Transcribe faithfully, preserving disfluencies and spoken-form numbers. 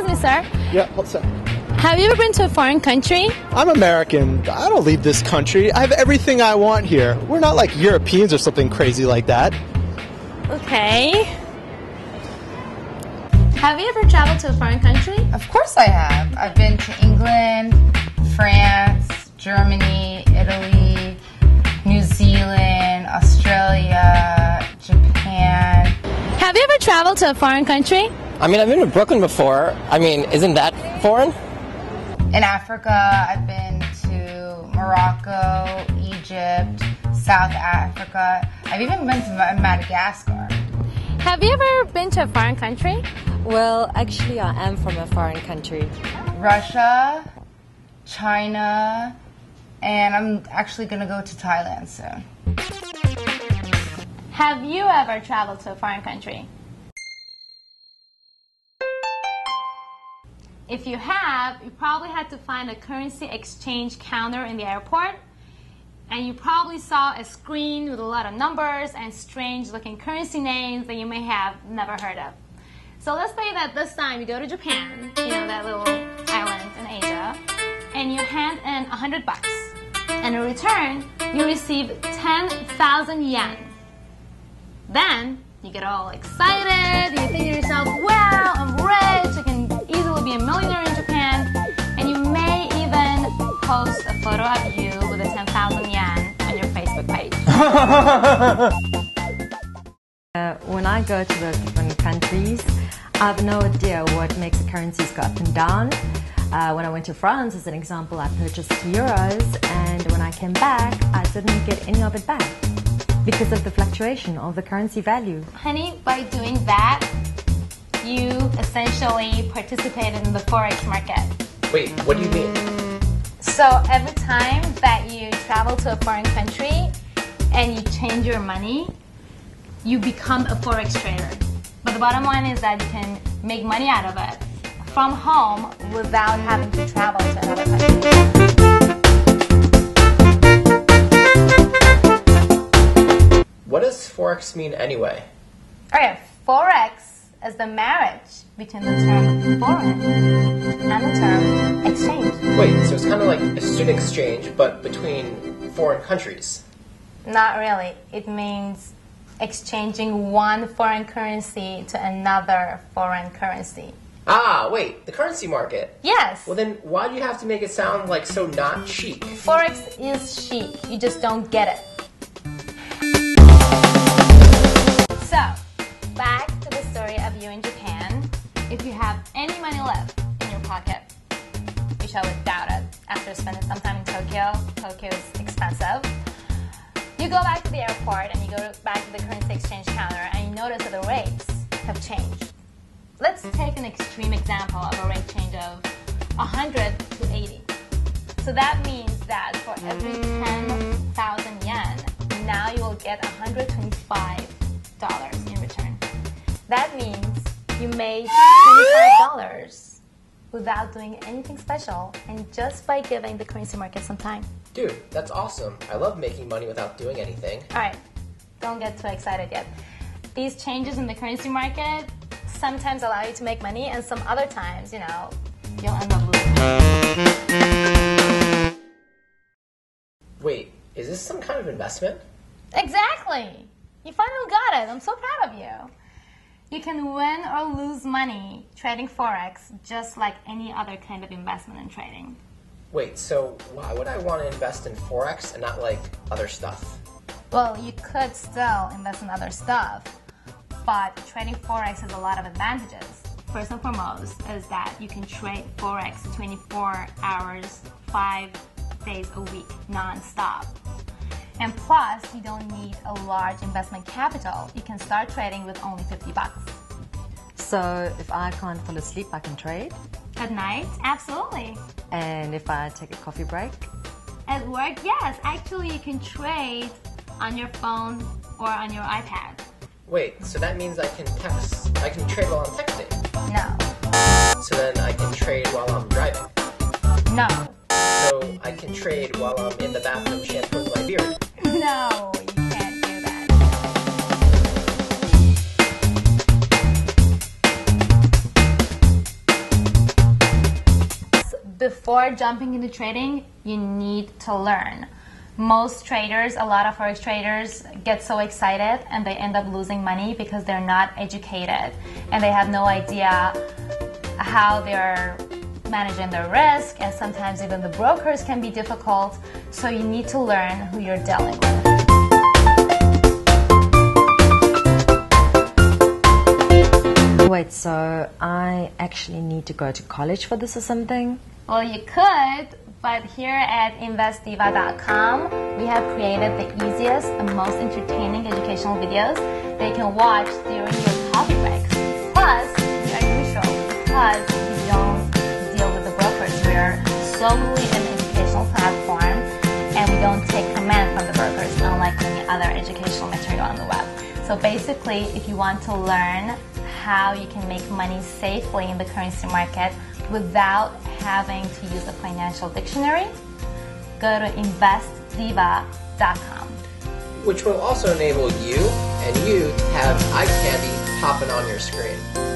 Excuse me, sir. Yeah, what's up? Have you ever been to a foreign country? I'm American. I don't leave this country. I have everything I want here. We're not like Europeans or something crazy like that. Okay. Have you ever traveled to a foreign country? Of course I have. I've been to England, France, Germany, Italy, New Zealand, Australia, Japan. Have you ever traveled to a foreign country? I mean, I've been to Brooklyn before. I mean, isn't that foreign? In Africa, I've been to Morocco, Egypt, South Africa. I've even been to Madagascar. Have you ever been to a foreign country? Well, actually, I am from a foreign country. Russia, China, and I'm actually going to go to Thailand soon. Have you ever traveled to a foreign country? If you have, you probably had to find a currency exchange counter in the airport, and you probably saw a screen with a lot of numbers and strange looking currency names that you may have never heard of. So let's say that this time you go to Japan, you know, that little island in Asia, and you hand in a hundred bucks, and in return you receive ten thousand yen. Then you get all excited, you think to yourself, wow, I'm rich, I can easily be a millionaire in Japan, and you may even post a photo of you with a ten thousand yen on your Facebook page. uh, when I go to those different countries, I have no idea what makes the currencies go up and down. Uh, when I went to France, as an example, I purchased euros, and when I came back, I didn't get any of it back because of the fluctuation of the currency value. Honey, by doing that, you essentially participate in the Forex market. Wait, what do you mean? So every time that you travel to a foreign country and you change your money, you become a Forex trader. But the bottom line is that you can make money out of it from home without having to travel to another country. What does Forex mean anyway? Okay, Forex is the marriage between the term foreign and the term exchange. Wait, so it's kind of like a student exchange, but between foreign countries? Not really. It means exchanging one foreign currency to another foreign currency. Ah, wait, the currency market. Yes. Well then, why do you have to make it sound like so not chic? Forex is chic. You just don't get it. In Japan, if you have any money left in your pocket, which I would doubt it after spending some time in Tokyo, Tokyo is expensive, you go back to the airport and you go back to the currency exchange counter and you notice that the rates have changed. Let's take an extreme example of a rate change of one hundred to eighty. So that means that for every ten thousand yen, now you will get one hundred twenty-five dollars in return. That means you made twenty-five dollars without doing anything special and just by giving the currency market some time. Dude, that's awesome. I love making money without doing anything. Alright, don't get too excited yet. These changes in the currency market sometimes allow you to make money, and some other times, you know, you'll end up losing money. Wait, is this some kind of investment? Exactly! You finally got it. I'm so proud of you. You can win or lose money trading Forex just like any other kind of investment and trading. Wait, so why would I want to invest in Forex and not like other stuff? Well, you could still invest in other stuff, but trading Forex has a lot of advantages. First and foremost is that you can trade Forex twenty-four hours, five days a week, non-stop. And plus, you don't need a large investment capital. You can start trading with only fifty bucks. So if I can't fall asleep, I can trade? At night? Absolutely. And if I take a coffee break? At work? Yes. Actually, you can trade on your phone or on your iPad. Wait, so that means I can text. I can trade while I'm texting? No. So then I can trade while I'm driving? No. So I can trade while I'm in the bathroom shampooing my beard? No, you can't do that. before jumping into trading, you need to learn. Most traders, a lot of Forex traders, get so excited and they end up losing money because they're not educated and they have no idea how they're managing their risk, and sometimes even the brokers can be difficult, so you need to learn who you're dealing with. Wait, so I actually need to go to college for this or something? Well, you could, but here at Invest Diva dot com, we have created the easiest and most entertaining educational videos that you can watch during your coffee breaks. Plus, we are neutral because we don't deal with the brokers. We are solely an educational platform, and we don't take command from the brokers, unlike any other educational material on the web. So basically, if you want to learn how you can make money safely in the currency market without having to use a financial dictionary, go to Invest Diva dot com. Which will also enable you and you to have eye candy popping on your screen.